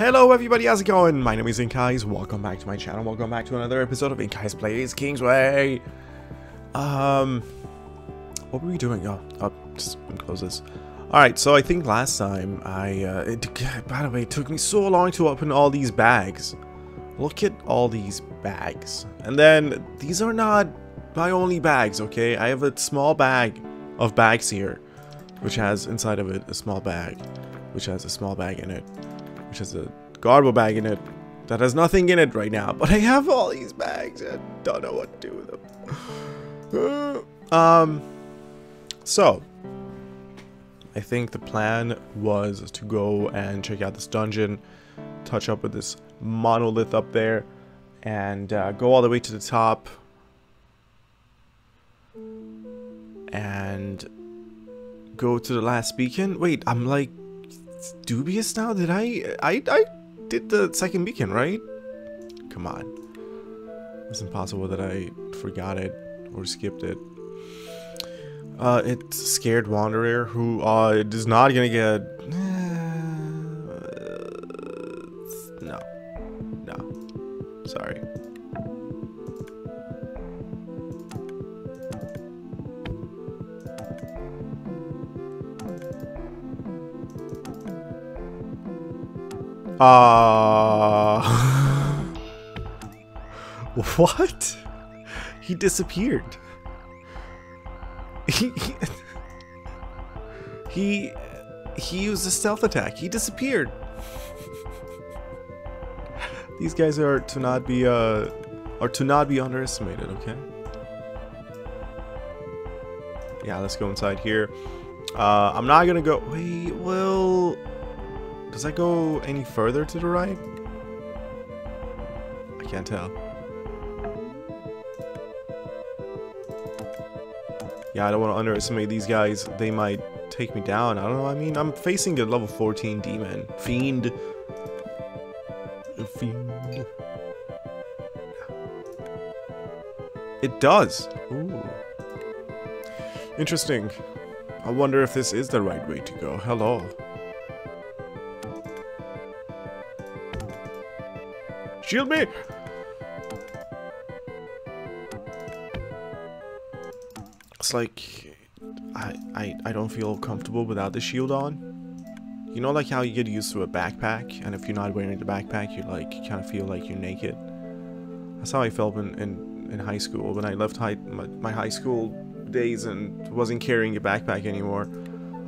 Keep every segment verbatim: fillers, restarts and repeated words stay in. Hello everybody, how's it going? My name is InkEyes, welcome back to my channel, welcome back to another episode of InkEyes Plays Kingsway! Um, what were we doing? Oh, oh just close this. Alright, so I think last time I, uh, it, by the way, it took me so long to open all these bags. Look at all these bags. And then, these are not my only bags, okay? I have a small bag of bags here, which has inside of it a small bag, which has a small bag in it. Which has a garbage bag in it that has nothing in it right now. But I have all these bags and don't know what to do with them. um, so I think the plan was to go and check out this dungeon, touch up with this monolith up there, and uh, go all the way to the top, and go to the last beacon. Wait, I'm like. It's dubious now. Did I, I I did the second beacon, right? Come on. It's impossible that I forgot it or skipped it. Uh, it's Scared Wanderer, who uh, is not gonna get... Uh, no. No. Sorry. Uh, what? He disappeared. He, he he he used a stealth attack. He disappeared. These guys are to not be uh are to not be underestimated. Okay. Yeah, let's go inside here. Uh, I'm not gonna go. Wait, well. Does that go any further to the right? I can't tell. Yeah, I don't want to underestimate these guys. They might take me down. I don't know. I mean, I'm facing a level fourteen demon. Fiend. Fiend. It does. Ooh. Interesting. I wonder if this is the right way to go. Hello. Shield me! It's like I, I I don't feel comfortable without the shield on. You know, like how you get used to a backpack, and if you're not wearing the backpack, you like kind of feel like you're naked. That's how I felt in in, in high school when I left high, my, my high school days and wasn't carrying a backpack anymore.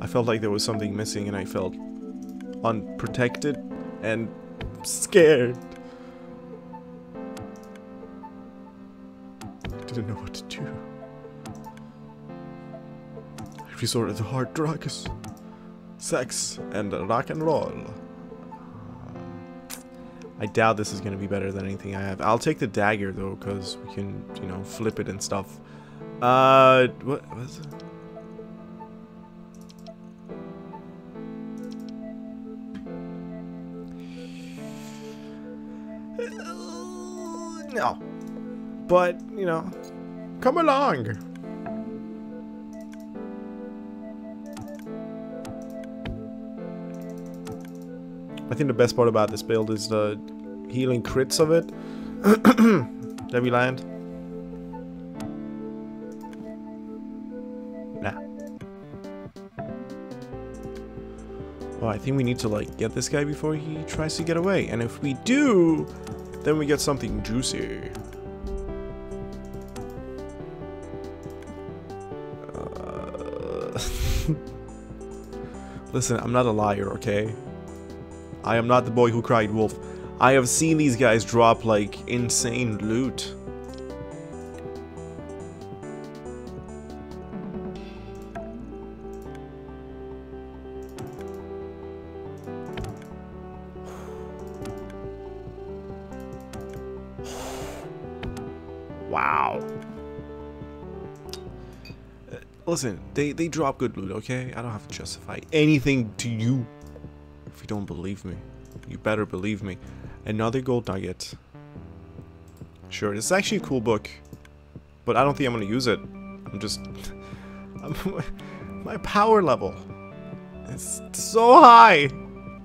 I felt like there was something missing, and I felt unprotected and scared. Didn't know what to do. I resorted to hard drugs, sex, and rock and roll. I doubt this is going to be better than anything I have. I'll take the dagger though, because we can, you know, flip it and stuff. Uh, what was it? No. But, you know, come along. I think the best part about this build is the healing crits of it that we land. Nah. Well, I think we need to, like, get this guy before he tries to get away. And if we do, then we get something juicy. Listen, I'm not a liar, okay? I am not the boy who cried wolf. I have seen these guys drop, like, insane loot. Wow. Listen, they, they drop good loot, okay? I don't have to justify anything to you. If you don't believe me, you better believe me. Another gold nugget. Sure, this is actually a cool book. But I don't think I'm going to use it. I'm just... I'm, my power level. It's so high.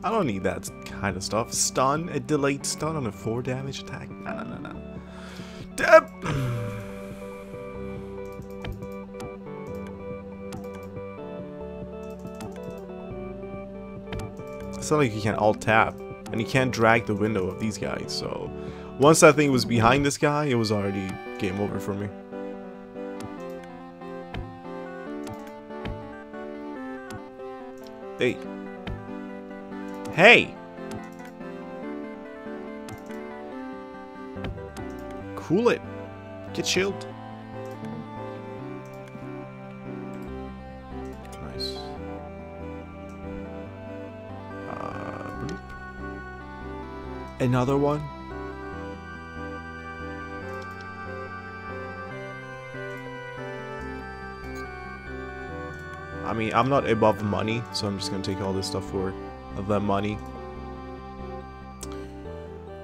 I don't need that kind of stuff. Stun, a delayed stun on a four damage attack. No, no, no, no. Damn. It's not like you can alt tab, and you can't drag the window of these guys, so once that thing was behind this guy, it was already game over for me. Hey. Hey! Cool it. Get chilled. Another one? I mean, I'm not above money, so I'm just gonna take all this stuff for the money.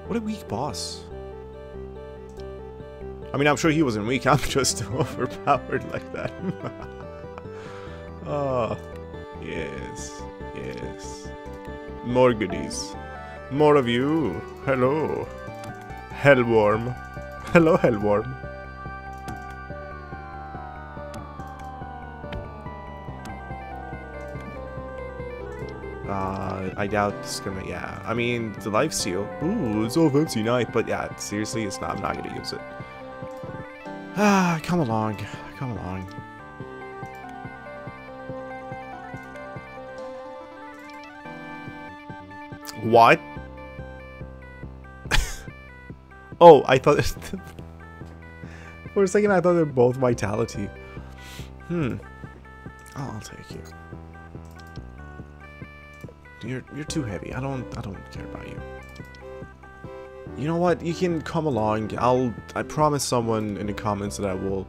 What a weak boss. I mean, I'm sure he wasn't weak, I'm just overpowered like that. Oh, yes, yes. More goodies. More of you. Hello. Hellworm. Hello, Hellworm. Uh, I doubt it's gonna, yeah. I mean, the life seal. Ooh, it's all fancy night, but yeah, seriously, it's not, I'm not gonna use it. Ah, come along. Come along. What? Oh, I thought... For a second, I thought they're both vitality. Hmm. Oh, I'll take you. You're you're too heavy. I don't I don't care about you. You know what? You can come along. I'll I promise someone in the comments that I will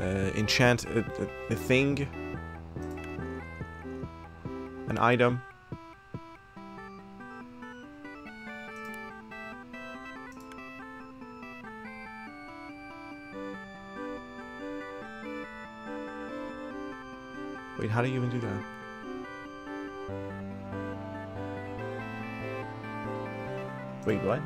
uh, enchant a, a, a thing, an item. Wait, how do you even do that? Wait, what?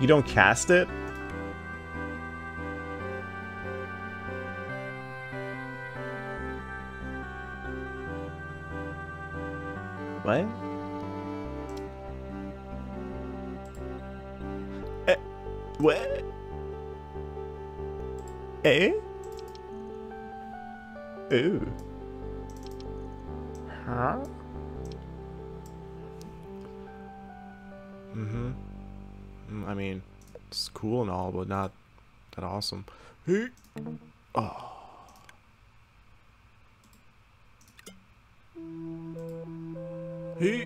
You don't cast it? What? What? Eh? Ooh. Huh? Mm-hmm. I mean, it's cool and all, but not that awesome. Oh. He.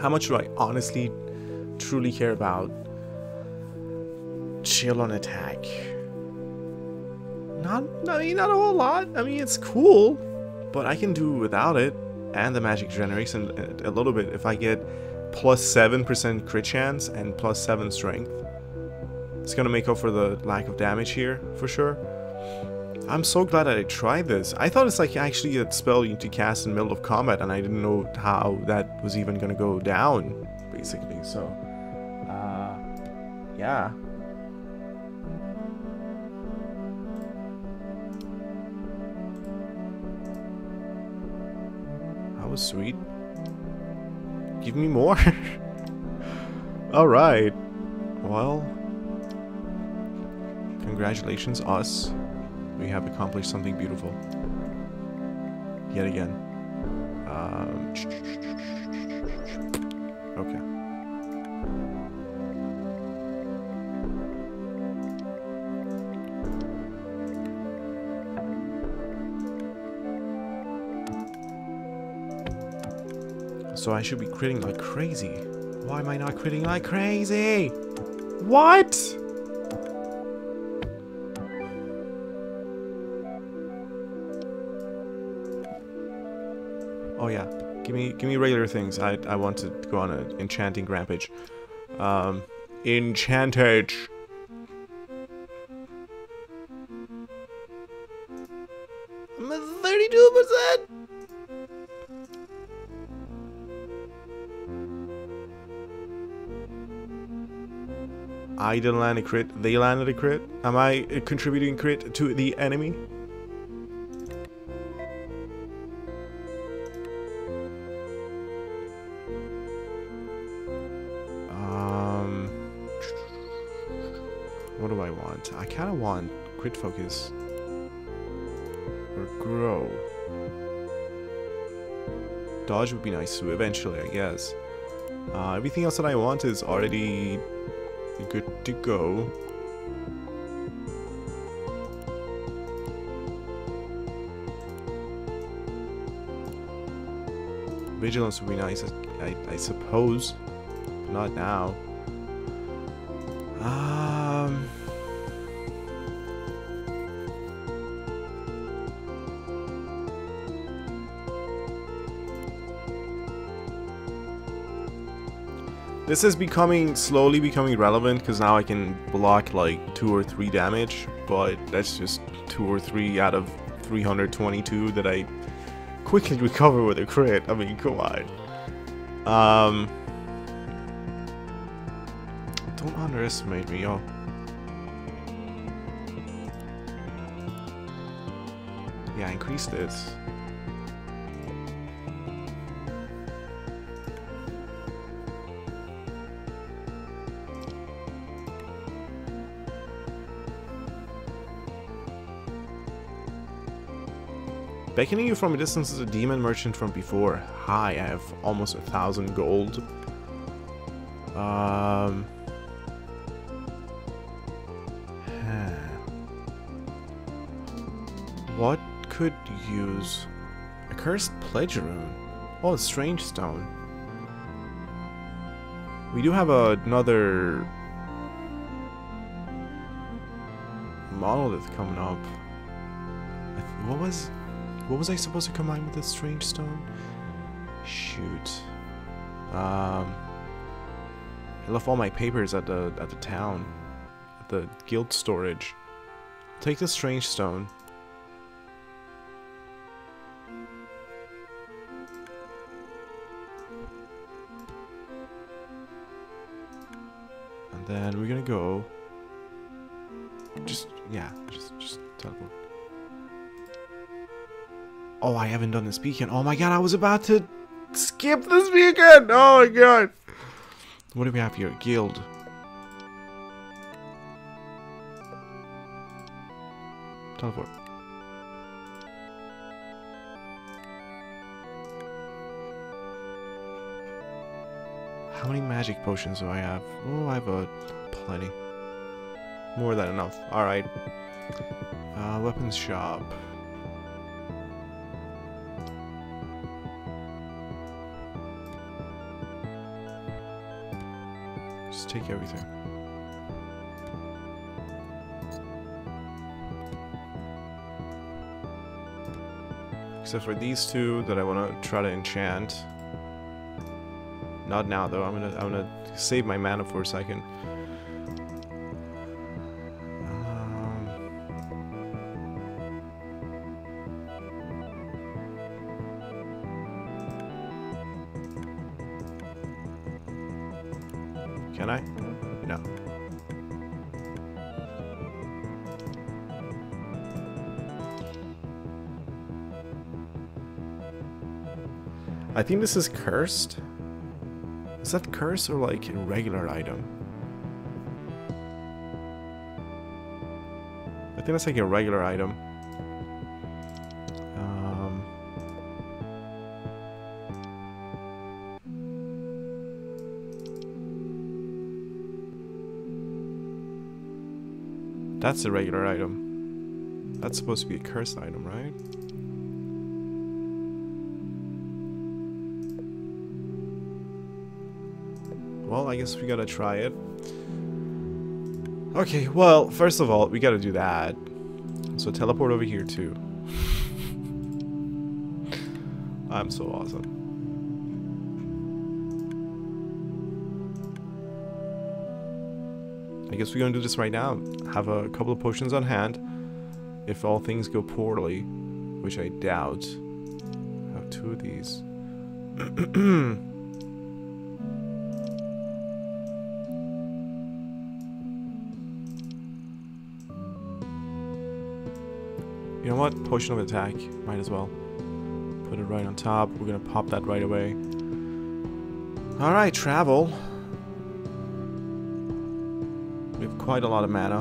How much do I honestly, truly care about? Chill on attack. Not, I mean, not a whole lot. I mean, it's cool, but I can do without it. And the magic generation a little bit. If I get plus seven percent crit chance and plus seven strength, it's gonna make up for the lack of damage here, for sure. I'm so glad that I tried this. I thought it's like actually a spell you need to cast in the middle of combat, and I didn't know how that was even gonna go down, basically. So, uh, yeah. That was sweet. Give me more. All right. Well, congratulations, us. We have accomplished something beautiful. Yet again. Um, okay. So I should be critting like crazy. Why am I not critting like crazy? What? Oh yeah, give me give me regular things. I I want to go on an enchanting rampage. Um, enchantage. I'm at thirty-two percent. I didn't land a crit. They landed a crit. Am I contributing crit to the enemy? Um, what do I want? I kind of want crit focus or grow. Dodge would be nice too, eventually, I guess. Uh, everything else that I want is already good to go. Vigilance would be nice, I, I suppose. But not now. Um. This is becoming, slowly becoming relevant, because now I can block like two or three damage, but that's just two or three out of three hundred twenty-two that I quickly recover with a crit. I mean, come on. Um, don't underestimate me, yo. Yeah, increase this. Beckoning you from a distance is a demon merchant from before. Hi, I have almost a thousand gold. Um, what could use? A cursed pledge rune. Oh, a strange stone. We do have another monolith coming up. I th what was? What was I supposed to combine with this strange stone? Shoot. Um, I left all my papers at the at the town, at the guild storage. Take this strange stone. And then we're gonna go. Just yeah, just just teleport. Oh, I haven't done this beacon. Oh my god, I was about to skip this beacon! Oh my god! What do we have here? Guild. Teleport. How many magic potions do I have? Oh, I have a plenty. More than enough. Alright. Uh, weapons shop. Take everything. Except for these two that I want to try to enchant. Not now though. I'm gonna I'm gonna save my mana for a second. Can I? No. I think this is cursed. Is that cursed or like a regular item? I think that's like a regular item. That's a regular item. That's supposed to be a cursed item, right? Well, I guess we gotta try it. Okay, well, first of all, we gotta do that. So teleport over here too. I'm so awesome. I guess we're gonna do this right now. Have a couple of potions on hand. If all things go poorly, which I doubt. I have two of these. You know what? Potion of attack. Might as well. Put it right on top. We're gonna pop that right away. Alright, travel. We have quite a lot of mana.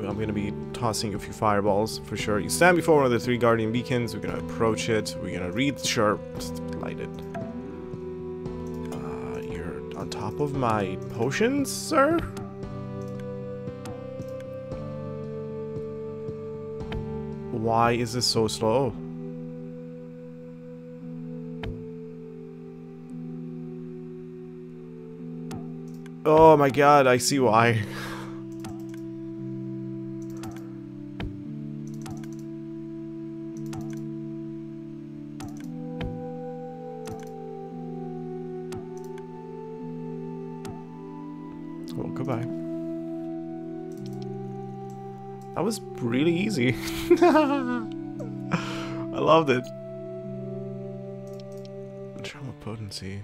I'm going to be tossing a few fireballs for sure. You stand before one of the three guardian beacons. We're going to approach it. We're going to read. Sure. Just light it. Uh, you're on top of my potions, sir? Why is this so slow? Oh my god, I see why. Well, goodbye. That was really easy. I loved it. Trauma potency.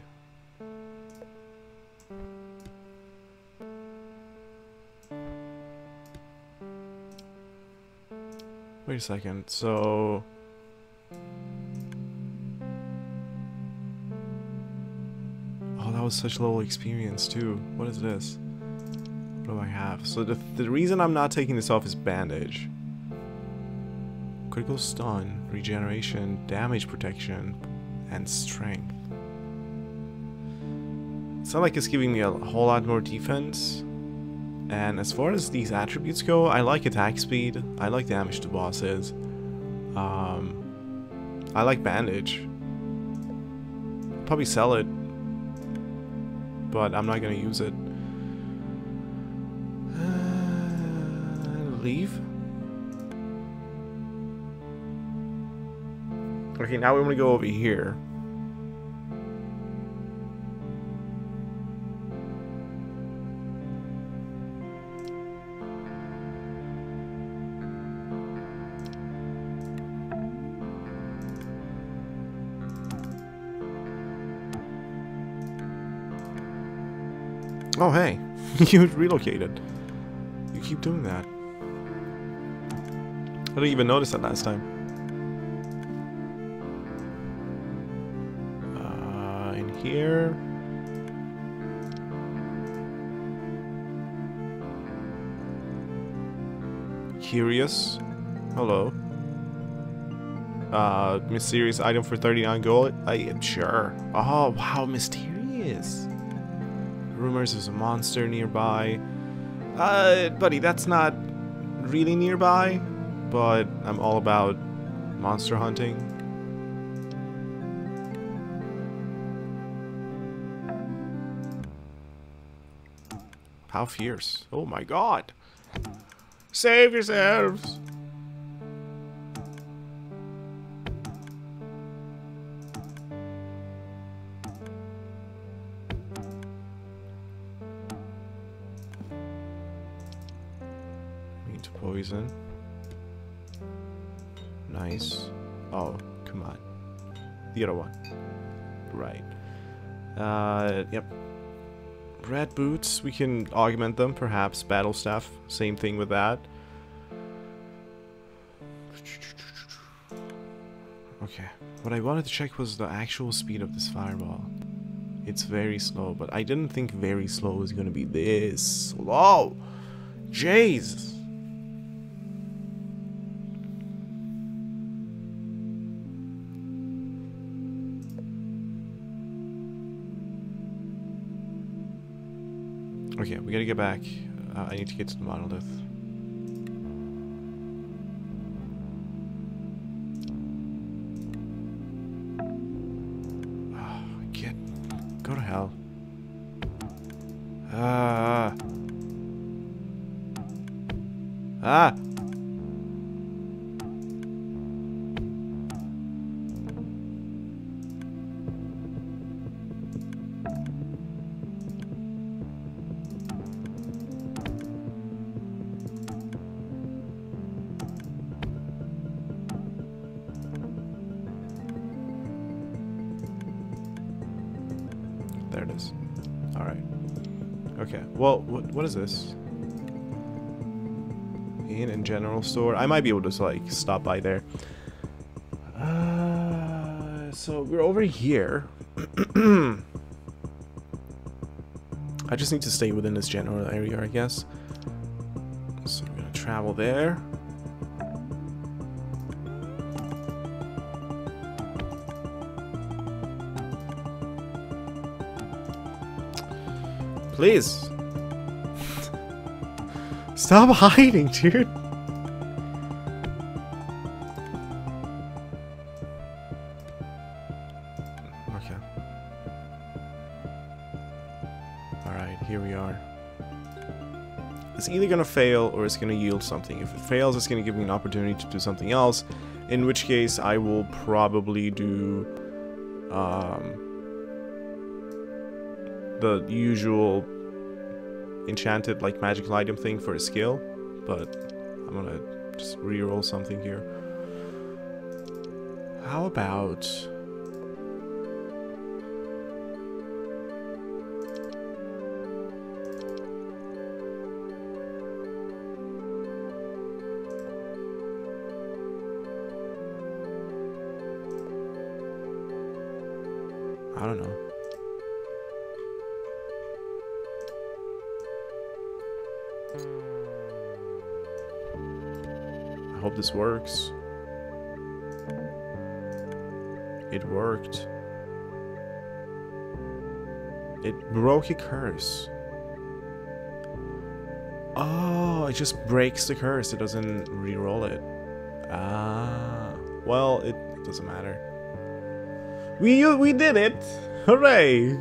Wait a second, so... Oh, that was such low experience too. What is this? What do I have? So the, the reason I'm not taking this off is bandage. Critical stun, regeneration, damage protection, and strength. It's not like it's giving me a whole lot more defense. And as far as these attributes go, I like attack speed, I like damage to bosses, um, I like bandage. Probably sell it, but I'm not gonna use it. Uh, leave? Okay, now we're gonna go over here. Oh, hey, you relocated. You keep doing that. I didn't even notice that last time. Uh, in here. Curious. Hello. Uh, mysterious item for thirty-nine gold. I am sure. Oh, wow, mysterious. Rumors there's a monster nearby. Uh, buddy, that's not really nearby, but I'm all about monster hunting. How fierce. Oh my god. Save yourselves. Poison. Nice. Oh, come on. The other one. Right. Uh, yep. Red boots. We can augment them, perhaps. Battle staff. Same thing with that. Okay. What I wanted to check was the actual speed of this fireball. It's very slow, but I didn't think very slow was going to be this slow. Jesus. Okay, we gotta get back. Uh, I need to get to the monolith. Oh, get... Go to hell. Ah! Ah! There it is. All right. Okay. Well, what, what is this? In and general store. I might be able to like stop by there. Uh, so we're over here. I just need to stay within this general area, I guess. So we're gonna travel there. Please. Stop hiding, dude. Okay. Alright, here we are. It's either gonna fail or it's gonna yield something. If it fails, it's gonna give me an opportunity to do something else. In which case, I will probably do... Um... the usual enchanted like magical item thing for a skill, but I'm gonna just reroll something here. How about I don't know. I hope this works. It worked. It broke a curse. Oh, it just breaks the curse. It doesn't re-roll it. Ah, well, it doesn't matter. We we did it! Hooray!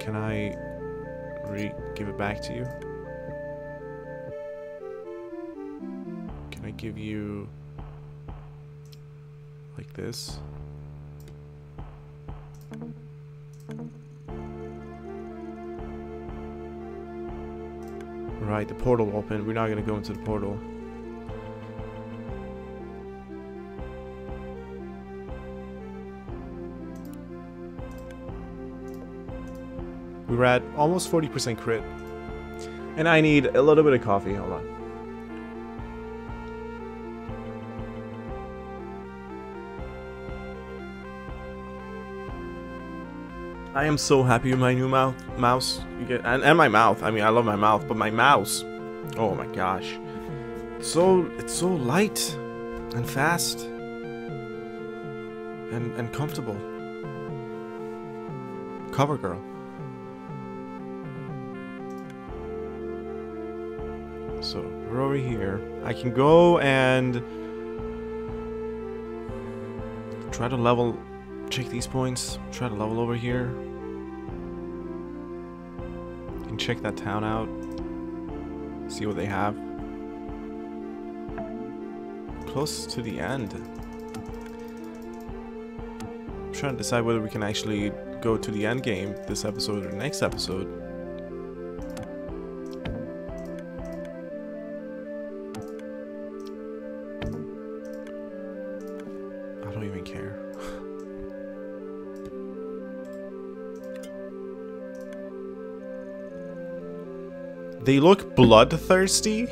Can I re give it back to you? Can I give you like this? Right, the portal opened. We're not gonna go into the portal. We're at almost forty percent crit. And I need a little bit of coffee. Hold on. I am so happy with my new mouth, mouse. You get, and, and my mouth. I mean, I love my mouth, but my mouse. Oh my gosh. It's so, it's so light and fast and, and comfortable. CoverGirl. So, we're over here. I can go and try to level, check these points, try to level over here. And check that town out. See what they have. Close to the end. I'm trying to decide whether we can actually go to the end game this episode or next episode. They look bloodthirsty.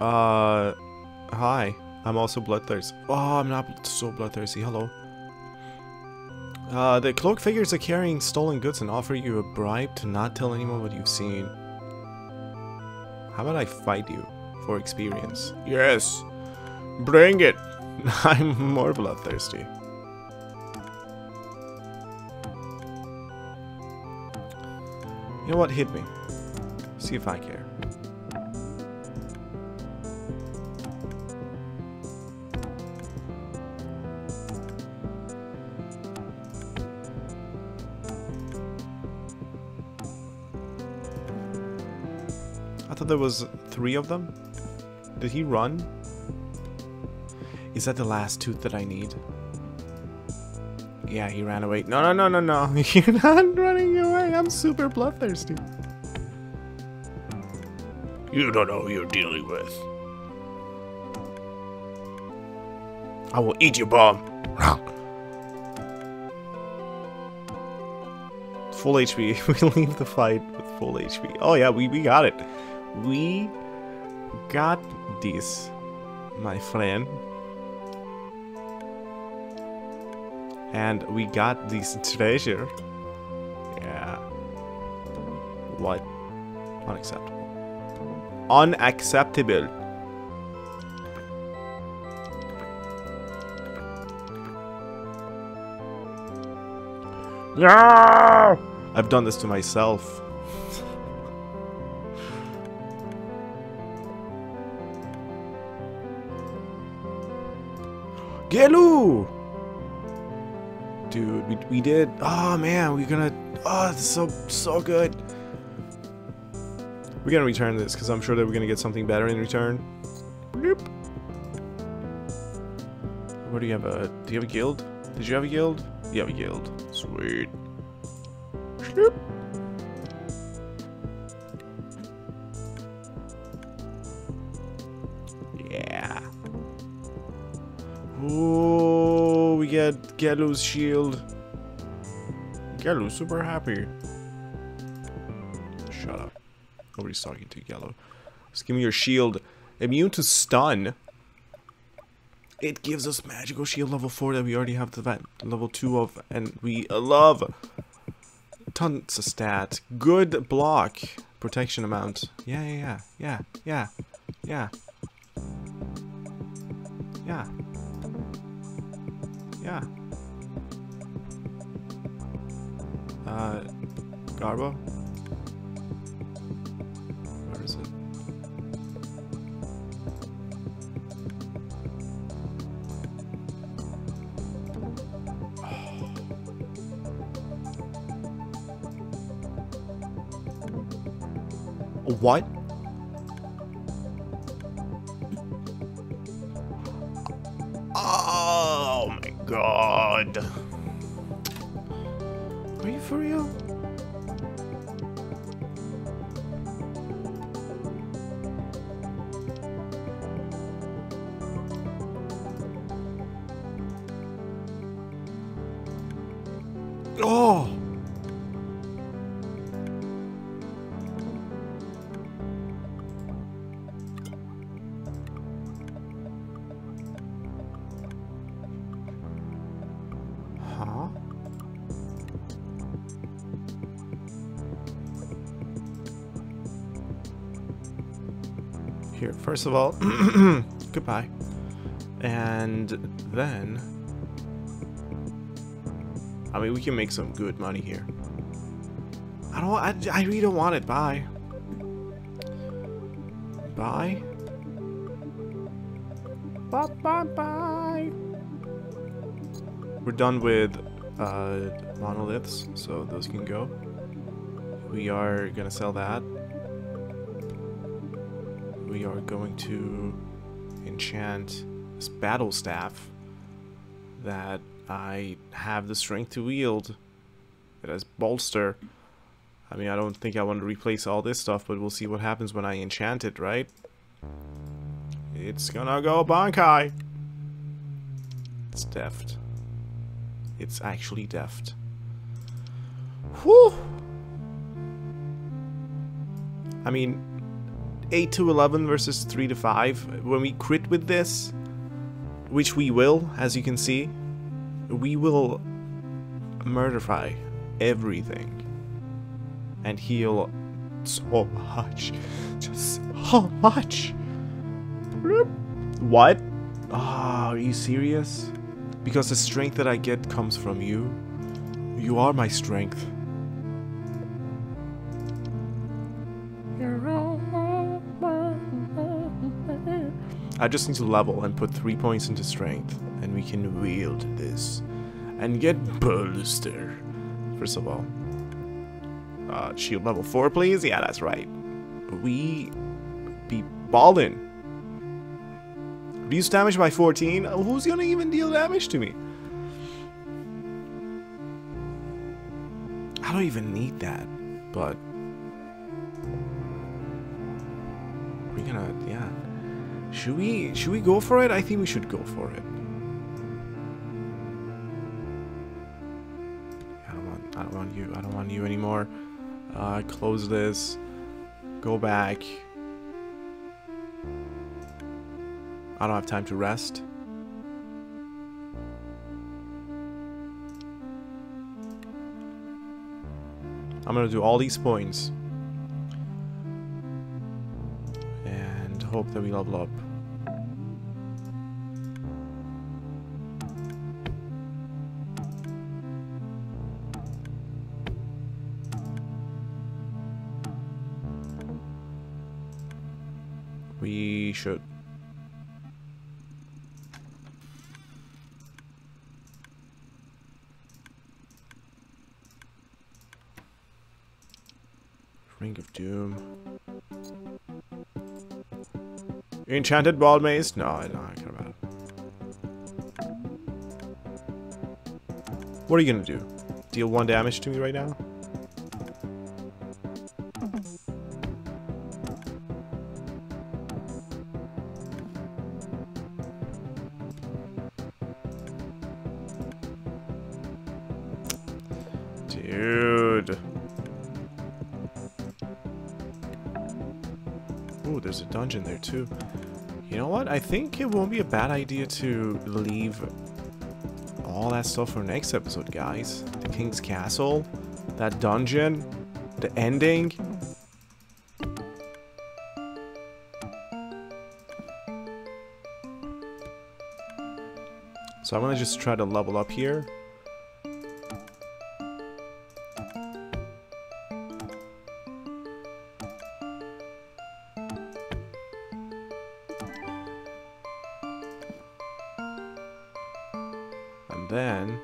Uh, hi. I'm also bloodthirsty. Oh, I'm not so bloodthirsty. Hello. Uh, the cloaked figures are carrying stolen goods and offer you a bribe to not tell anyone what you've seen. How about I fight you for experience? Yes. Bring it. I'm more bloodthirsty. You know what? Hit me. See if I care. I thought there was three of them. Did he run? Is that the last tooth that I need? Yeah, he ran away. No, no, no, no, no. You're not running away. I'm super bloodthirsty. You don't know who you're dealing with. I will eat you, Bob. Full H P. We leave the fight with full H P. Oh yeah, we, we got it. We got this, my friend. And we got this treasure. Yeah. What? Unacceptable. Unacceptable. No! I've done this to myself. Gelu! Dude, we, we did. Oh man, we're gonna. Oh, this is so so good. We're gonna return this because I'm sure that we're gonna get something better in return. Boop. What do you have? A do you have a guild? Did you have a guild? You have a guild. Sweet. Boop. Yeah. Oh, we get Gelu's shield. Gelu's super happy. Shut up. Nobody's talking to Gelu. Just give me your shield. Immune to stun. It gives us magical shield level four that we already have to level two of, and we love tons of stat. Good block protection amount. Yeah, yeah, yeah, yeah, yeah, yeah, yeah, yeah. Uh, Garbo. Where is it? What? Oh my god. Are you for real? Oh! Here, first of all, goodbye, and then, I mean, we can make some good money here. I don't, I, I really don't want it, bye. Bye. Bye, bye, bye. We're done with uh, monoliths, so those can go. We are gonna sell that. We are going to enchant this battle staff that I have the strength to wield. It has bolster. I mean, I don't think I want to replace all this stuff, but we'll see what happens when I enchant it, right? It's gonna go bonkai. It's deft. It's actually deft. Whew! I mean, eight to eleven versus three to five. When we crit with this, which we will, as you can see, we will murderfy everything and heal so much. Just so much. What? Ah, oh, are you serious? Because the strength that I get comes from you. You are my strength. I just need to level and put three points into strength, and we can wield this and get bolster. First of all, uh, shield level four, please. Yeah, that's right. We be ballin'. Reduce damage by fourteen. Who's gonna even deal damage to me? I don't even need that, but we're gonna, yeah. Should we, should we go for it? I think we should go for it. I don't want you. I don't want you anymore. Uh, close this. Go back. I don't have time to rest. I'm gonna do all these points and hope that we level up. We should. Ring of Doom. Enchanted Ball Maze? No, I don't care about it. What are you gonna do? Deal one damage to me right now? Dude. Ooh, there's a dungeon there too. You know what? I think it won't be a bad idea to leave all that stuff for next episode, guys. The King's Castle, that dungeon, the ending. So I'm gonna just try to level up here. Then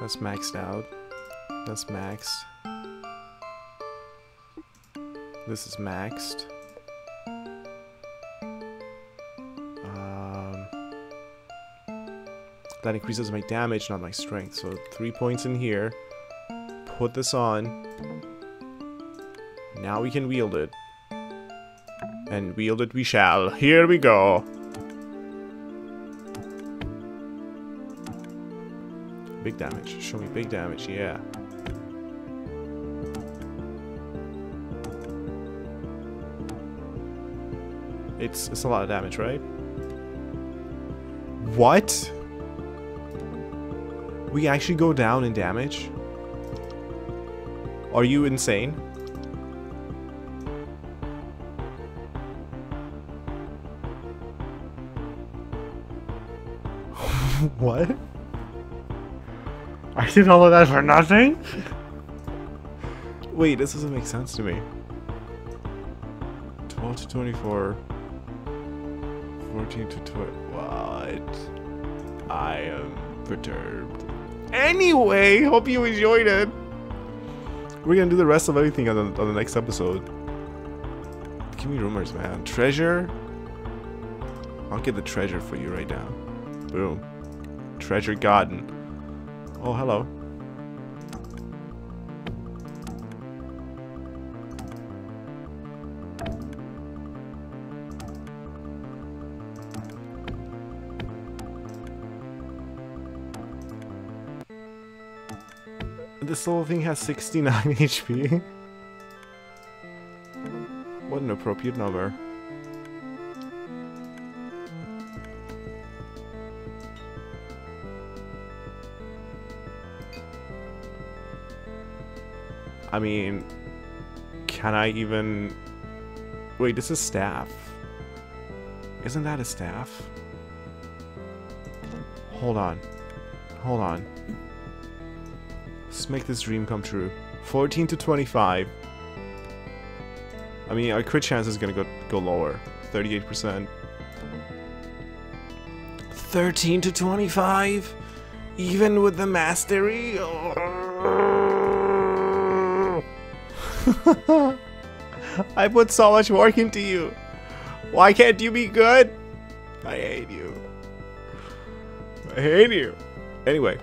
that's maxed out. That's maxed. This is maxed. Um, that increases my damage, not my strength. So three points in here. Put this on. Now we can wield it. And wield it we shall. Here we go. Big damage. Show me big damage. Yeah. It's, it's a lot of damage, right? What? We actually go down in damage? Are you insane? What? I did all of that for nothing? Wait, this doesn't make sense to me. twelve to twenty-four. fourteen to twenty. What? I am perturbed. Anyway, hope you enjoyed it. We're gonna do the rest of everything on the, on the next episode. Give me rumors, man. Treasure? I'll get the treasure for you right now. Boom. Treasure garden. Oh, hello. This little thing has sixty-nine H P. What an appropriate number. I mean, can I even... Wait, this is staff. Isn't that a staff? Hold on. Hold on. Let's make this dream come true. fourteen to twenty-five. I mean, our crit chance is gonna go, go lower. thirty-eight percent. thirteen to twenty-five? Even with the mastery? Oh. I put so much work into you. Why can't you be good? I hate you. I hate you. Anyway,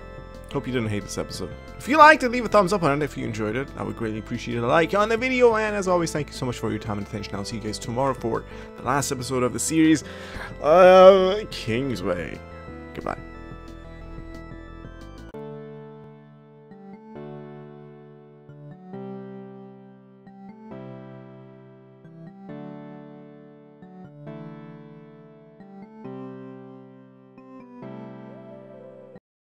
Hope you didn't hate this episode. If you liked it, leave a thumbs up on it. If you enjoyed it, I would greatly appreciate a like on the video. And as always, thank you so much for your time and attention. I'll see you guys tomorrow for the last episode of the series, uh, Kingsway. Goodbye.